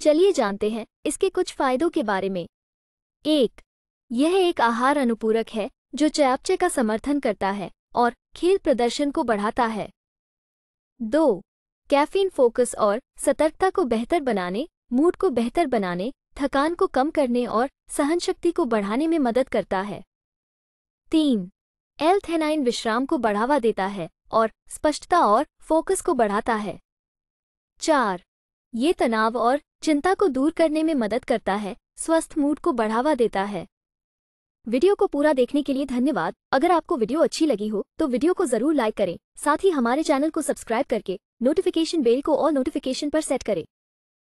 चलिए जानते हैं इसके कुछ फायदों के बारे में। 1. यह एक आहार अनुपूरक है जो चयापचय का समर्थन करता है और खेल प्रदर्शन को बढ़ाता है। 2. कैफीन फोकस और सतर्कता को बेहतर बनाने, मूड को बेहतर बनाने, थकान को कम करने और सहनशक्ति को बढ़ाने में मदद करता है। 3. एल-थेनाइन विश्राम को बढ़ावा देता है और स्पष्टता और फोकस को बढ़ाता है। 4. ये तनाव और चिंता को दूर करने में मदद करता है, स्वस्थ मूड को बढ़ावा देता है। वीडियो को पूरा देखने के लिए धन्यवाद। अगर आपको वीडियो अच्छी लगी हो तो वीडियो को जरूर लाइक करें। साथ ही हमारे चैनल को सब्सक्राइब करके नोटिफिकेशन बेल को और नोटिफिकेशन पर सेट करें।